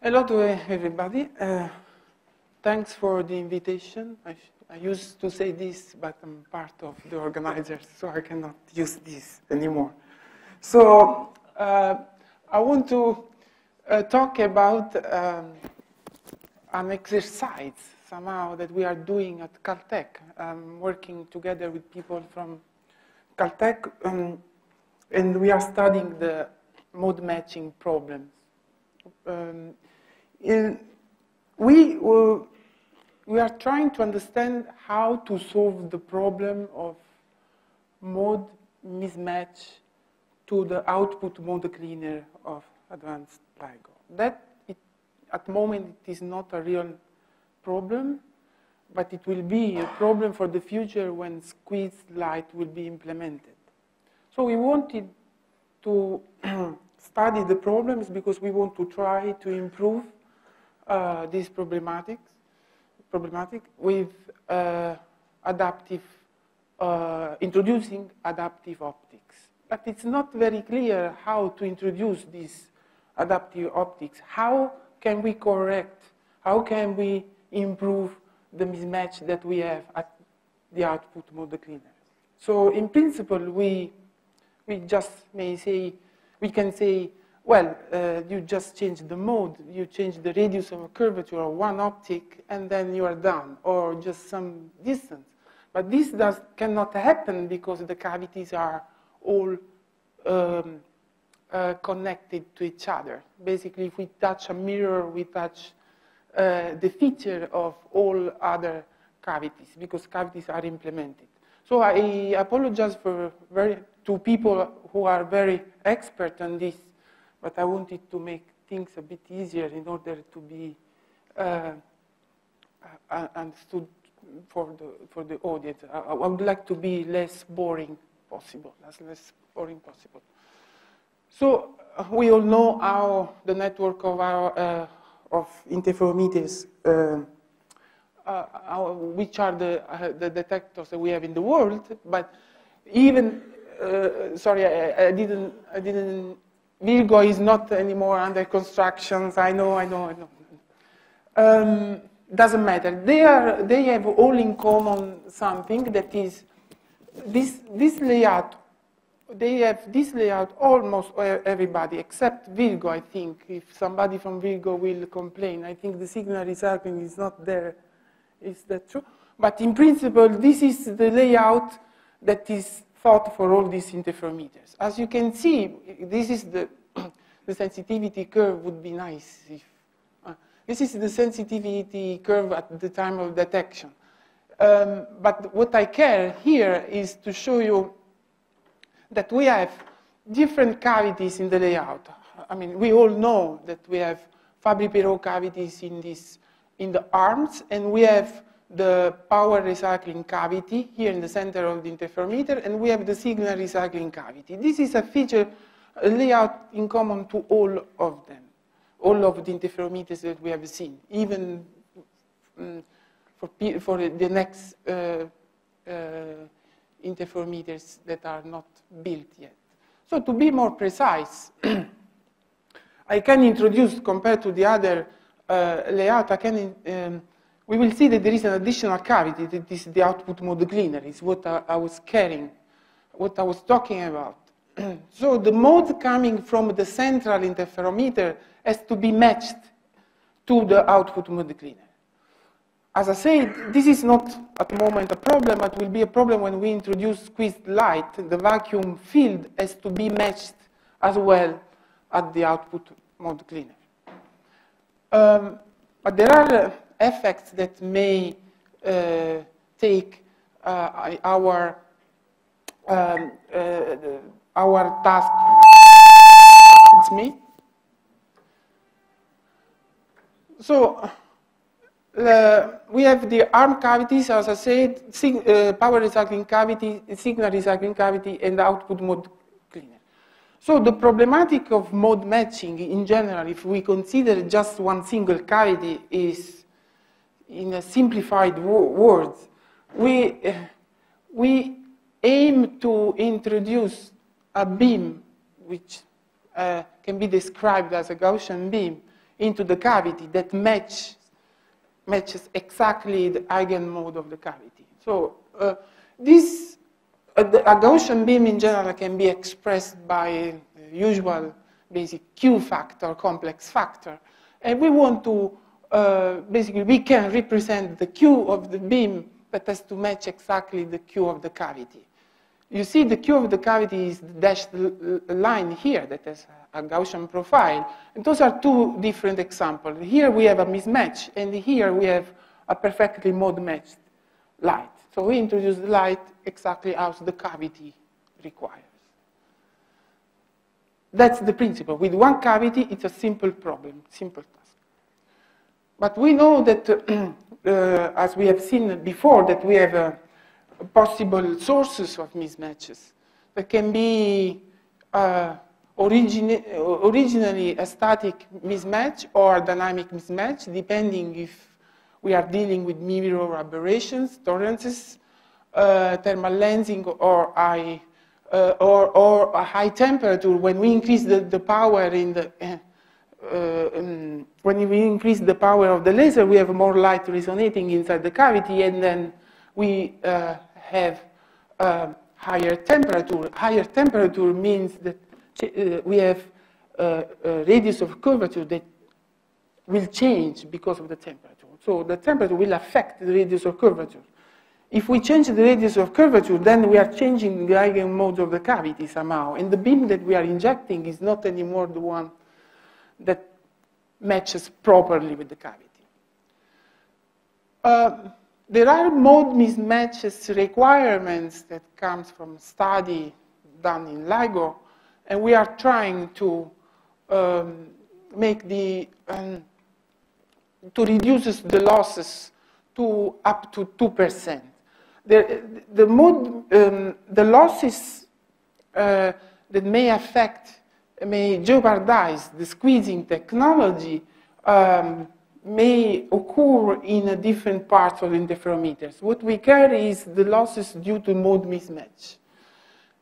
Hello to everybody. Thanks for the invitation. I used to say this, but I'm part of the organizers, so I cannot use this anymore. So I want to talk about an exercise somehow that we are doing at Caltech. I'm working together with people from Caltech, and we are studying the mode matching problems. We are trying to understand how to solve the problem of mode mismatch to the output mode cleaner of advanced LIGO. At the moment, it is not a real problem, but it will be a problem for the future when squeezed light will be implemented. So we wanted to study the problems because we want to try to improve this problematic with introducing adaptive optics. But it's not very clear how to introduce this adaptive optics. How can we correct? How can we improve the mismatch that we have at the output mode cleaner? So in principle, we just may say, we can say, well, you just change the mode, you change the radius of a curvature of one optic, and then you are done, or just some distance. But this cannot happen because the cavities are all connected to each other. Basically, if we touch a mirror, we touch the feature of all other cavities, because cavities are implemented. So I apologize for to people who are very expert on this, but I wanted to make things a bit easier in order to be understood for the audience. I would like to be less boring possible, as less boring possible. So we all know how the network of our of interferometers, which are the detectors that we have in the world, but even sorry, I didn't. Virgo is not anymore under construction. I know. Doesn't matter. They have all in common something that is this layout. They have this layout almost everybody except Virgo. I think if somebody from Virgo will complain, I think the signal recycling is not there. Is that true? But in principle, this is the layout that is thought for all these interferometers. As you can see, this is the sensitivity curve. Would be nice if this is the sensitivity curve at the time of detection. But what I care here is to show you that we have different cavities in the layout. I mean, we all know that we have Fabry-Pérot cavities in the arms, and we have the power recycling cavity here in the center of the interferometer, and we have the signal recycling cavity. This is a feature, a layout in common to all of them, all of the interferometers that we have seen, even for the next interferometers that are not built yet. So to be more precise, I can introduce, compared to the other layout, I can we will see that there is an additional cavity that is the output mode cleaner. Is what I was carrying, what I was talking about. So the mode coming from the central interferometer has to be matched to the output mode cleaner. As I said, this is not at the moment a problem, but will be a problem when we introduce squeezed light. The vacuum field has to be matched as well at the output mode cleaner. But there are effects that may take our task. It's me. So we have the arm cavities, as I said, power recycling cavity, signal recycling cavity, and output mode cleaner. So the problematic of mode matching in general, if we consider just one single cavity, is, in a simplified words, we aim to introduce a beam which can be described as a Gaussian beam into the cavity that matches exactly the eigenmode of the cavity. So a Gaussian beam in general can be expressed by the usual basic Q factor, complex factor. And we want to, basically, we can represent the Q of the beam that has to match exactly the Q of the cavity. You see, the Q of the cavity is the dashed line here that has a Gaussian profile. And those are two different examples. Here we have a mismatch, and here we have a perfectly mode-matched light. So we introduce the light exactly as the cavity requires. That's the principle. With one cavity, it's a simple problem, simple task. But we know that, as we have seen before, that we have possible sources of mismatches that can be originally a static mismatch or a dynamic mismatch, depending if we are dealing with mirror aberrations, tolerances, thermal lensing, or a high temperature. When we increase the power in the when we increase the power of the laser, we have more light resonating inside the cavity, and then we have higher temperature. Higher temperature means that we have a radius of curvature that will change because of the temperature. So the temperature will affect the radius of curvature. If we change the radius of curvature, then we are changing the eigenmode of the cavity somehow. And the beam that we are injecting is not anymore the one that matches properly with the cavity. There are mode mismatches requirements that comes from study done in LIGO. And we are trying to make the, to reduce the losses to up to 2%. The losses that may affect, may jeopardize the squeezing technology may occur in a different parts of interferometers. What we care is the losses due to mode mismatch.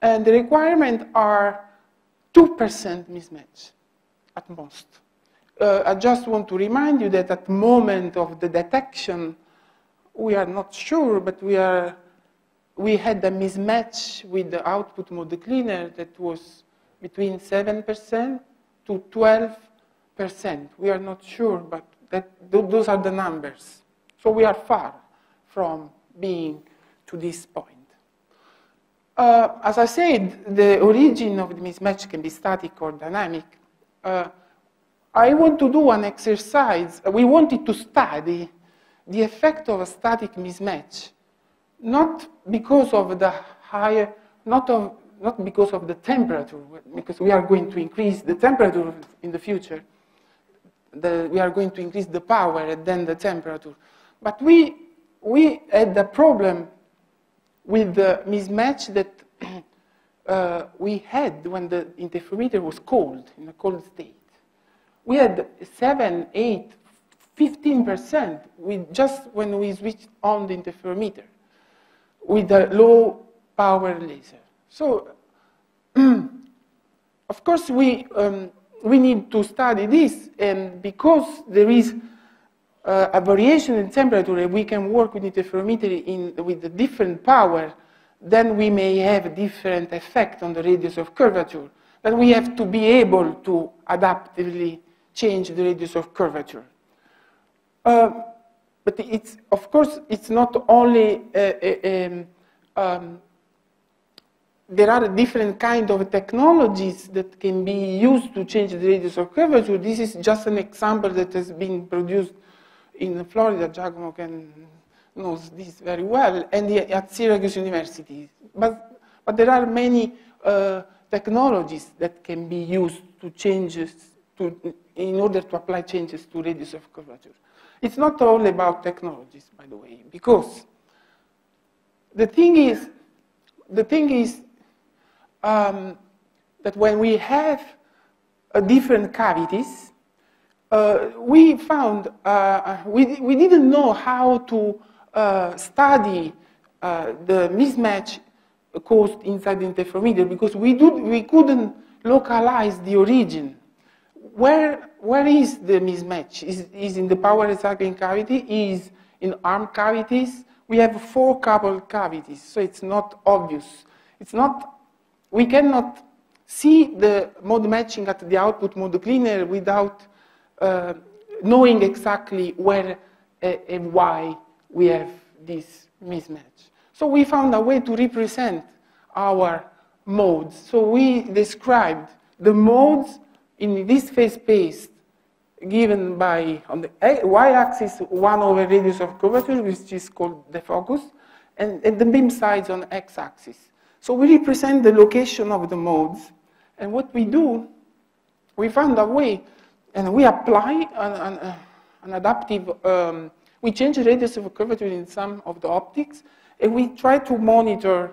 And the requirements are 2% mismatch at most. I just want to remind you that at the moment of the detection, we are not sure, but we had a mismatch with the output mode cleaner that was between 7% to 12%. We are not sure, but those are the numbers. So we are far from being to this point. As I said, the origin of the mismatch can be static or dynamic. I want to do an exercise. We wanted to study the effect of a static mismatch, not because of the higher, not because of the temperature, because we are going to increase the temperature in the future. We are going to increase the power and then the temperature. But we had a problem with the mismatch that we had when the interferometer was cold, in a cold state. We had 7, 8, 15% with just when we switched on the interferometer with a low power laser. So, of course, we need to study this, and because there is a variation in temperature, and we can work with interferometry with a different power, then we may have a different effect on the radius of curvature. Then we have to be able to adaptively change the radius of curvature. But it's, of course, it's not only, there are different kinds of technologies that can be used to change the radius of curvature. This is just an example that has been produced in Florida. Giacomo knows this very well, and at Syracuse University. But there are many technologies that can be used to in order to apply changes to radius of curvature. It's not all about technologies, by the way, because the thing is that when we have different cavities, we found we didn't know how to study the mismatch caused inside the interferometer because we couldn't localize the origin. Where is the mismatch? Is in the power recycling cavity, is in arm cavities. We have four coupled cavities, so it's not obvious. It's not, we cannot see the mode matching at the output mode cleaner without knowing exactly where and why we have this mismatch. So we found a way to represent our modes. So we described the modes in this phase space given by, on the y-axis, 1 over radius of curvature, which is called the focus, and the beam size on x-axis. So we represent the location of the modes. And what we do, we found a way, and we apply an adaptive, we change the radius of curvature in some of the optics, and we try to monitor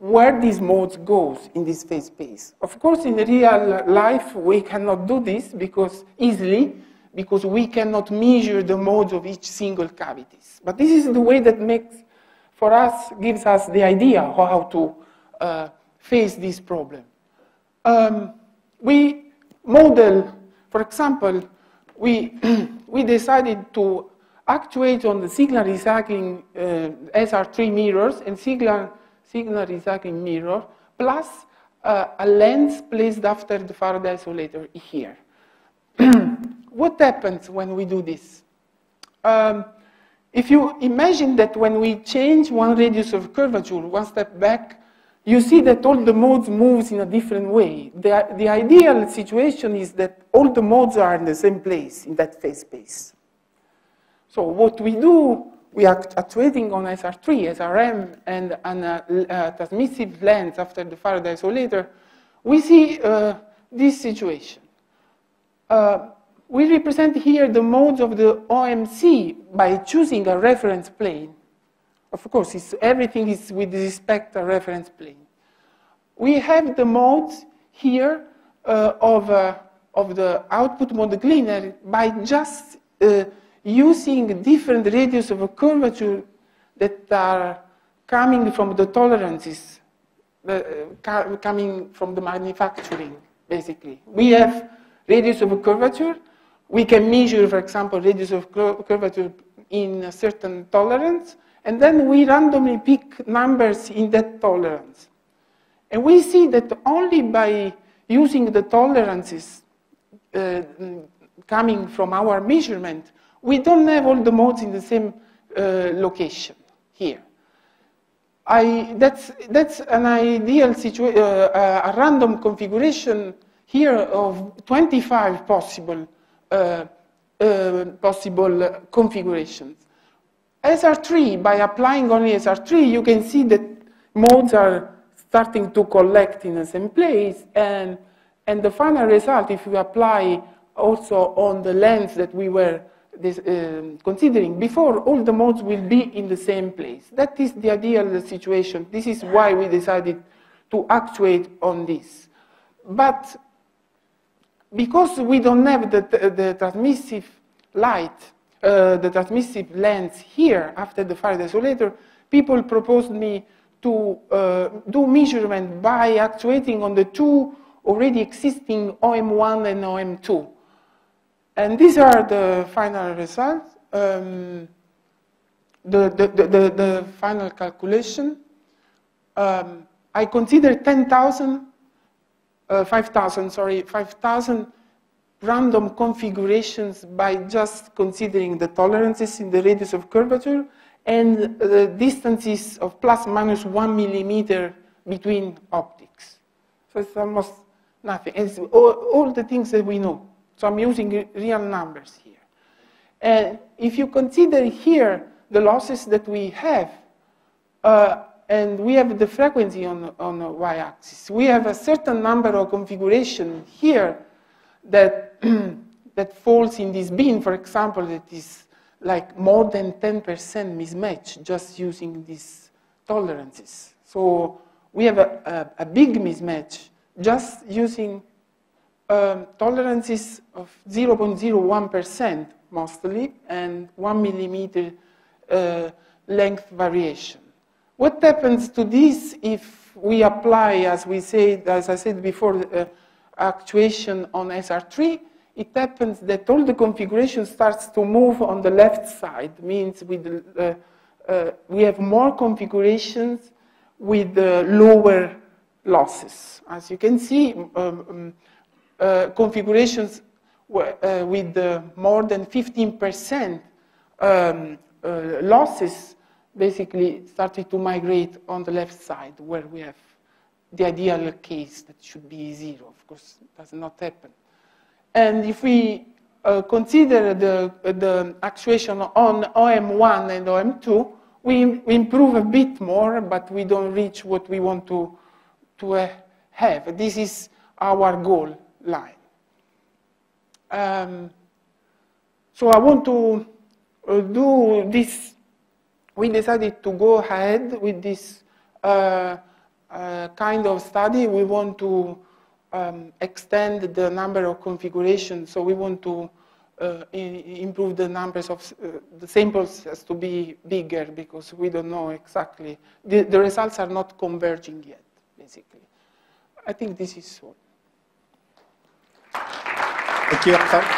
where these modes goes in this phase space. Of course, in real life, we cannot do this because we cannot measure the modes of each single cavities. But this is the way that makes, for us, gives us the idea of how to face this problem. We model, for example, we decided to actuate on the signal recycling SR3 mirrors and signal recycling mirror, plus a lens placed after the Faraday isolator here. What happens when we do this? If you imagine that when we change one radius of curvature, one step back, you see that all the modes moves in a different way. The ideal situation is that all the modes are in the same place, in that phase space. So what we do, we are actuating on SR3, SRM, and a transmissive lens after the Faraday isolator. We see this situation. We represent here the modes of the OMC by choosing a reference plane. Of course, everything is with respect to a reference plane. We have the modes here of the output mode cleaner by just using different radius of curvature that are coming from the tolerances, coming from the manufacturing, basically. We have radius of curvature. We can measure, for example, radius of curvature in a certain tolerance, and then we randomly pick numbers in that tolerance. And we see that only by using the tolerances coming from our measurement, we don't have all the modes in the same location here. That's an ideal situation, a random configuration here of 25 possible configurations. SR3, by applying only SR3, you can see that modes are starting to collect in the same place, and the final result, if we apply also on the lens that we were considering before, all the modes will be in the same place. That is the ideal situation. This is why we decided to actuate on this. But because we don't have the transmissive light, the transmissive lens here after the Faraday isolator, people proposed me to do measurement by actuating on the two already existing OM1 and OM2. And these are the final results, the final calculation. I consider 5,000 random configurations by just considering the tolerances in the radius of curvature and the distances of ±1 millimeter between optics. So it's almost nothing. It's all the things that we know. So I'm using real numbers here. And if you consider here the losses that we have, and we have the frequency on the y-axis, we have a certain number of configuration here that, that falls in this bin, for example, that is like more than 10% mismatch just using these tolerances. So we have a big mismatch just using tolerances of 0.01% mostly, and 1 millimeter length variation. What happens to this if we apply, as I said before, actuation on SR3, it happens that all the configuration starts to move on the left side. Means we have more configurations with lower losses. As you can see, configurations with more than 15% losses basically started to migrate on the left side, where we have the ideal case that should be zero. Of course, it does not happen. And if we consider the actuation on OM1 and OM2, we improve a bit more, but we don't reach what we want to have. This is our goal line. So I want to do this. We decided to go ahead with this kind of study. We want to extend the number of configurations, so we want to improve the numbers of the samples has to be bigger, because we don't know exactly. The results are not converging yet, basically. I think this is all. Thank you, Antonio.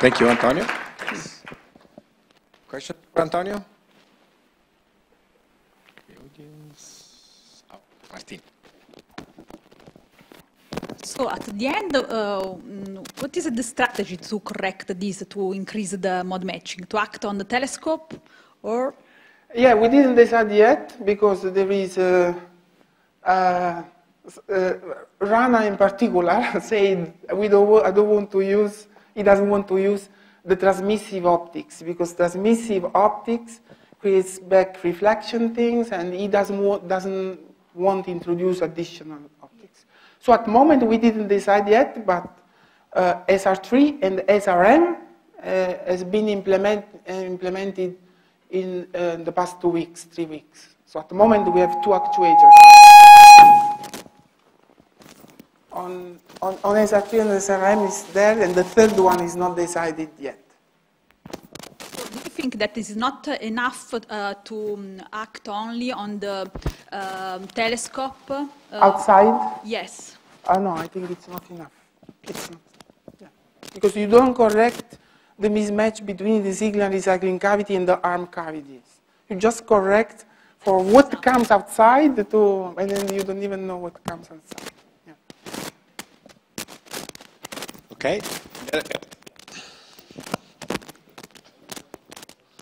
Thank you, Antonio. Yes. Question for Antonio? Oh, Martin. So at the end, what is the strategy to correct this, to increase the mode matching? To act on the telescope, or? Yeah, we didn't decide yet, because there is Rana in particular said I don't want to use. He doesn't want to use the transmissive optics, because transmissive optics creates back reflection things, and he doesn't want to introduce additional optics. So at the moment we didn't decide yet, but SR3 and SRM has been implemented in the past 2 weeks, 3 weeks. So at the moment we have two actuators. On SR3 and SRM is there, and the third one is not decided yet. Do you think that is not enough to act only on the telescope? Outside? Yes. No, I think it's not enough. It's not. Yeah. Because you don't correct the mismatch between the signal recycling cavity and the arm cavities. You just correct for what comes outside, and then you don't even know what comes outside. Okay.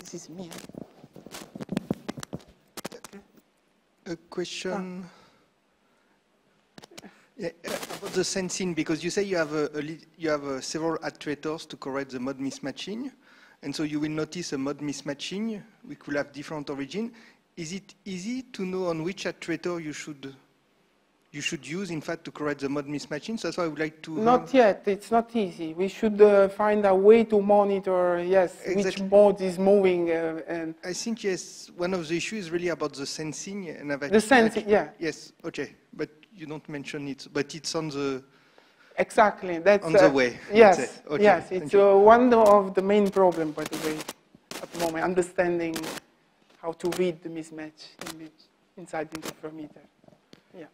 This is me. A question about the sensing, because you say you have several actuators to correct the mode mismatching, and so you will notice a mode mismatching which will have different origin. Is it easy to know on which actuator you should? You should use, in fact, to correct the mode mismatching. So that's why I would like to... Not yet. It's not easy. We should find a way to monitor, yes, exactly, which mode is moving. And I think, yes, one of the issues is really about the sensing. And the sensing, yeah. Yes, okay. But you don't mention it. But it's on the... Exactly. That's on the way. Yes, okay. Yes. It's one of the main problems, by the way, at the moment, understanding how to read the mismatch image inside the interferometer. Yeah.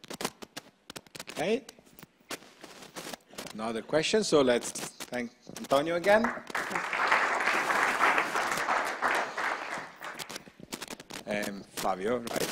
Okay. No other questions, so let's thank Antonio again. And Fabio, right?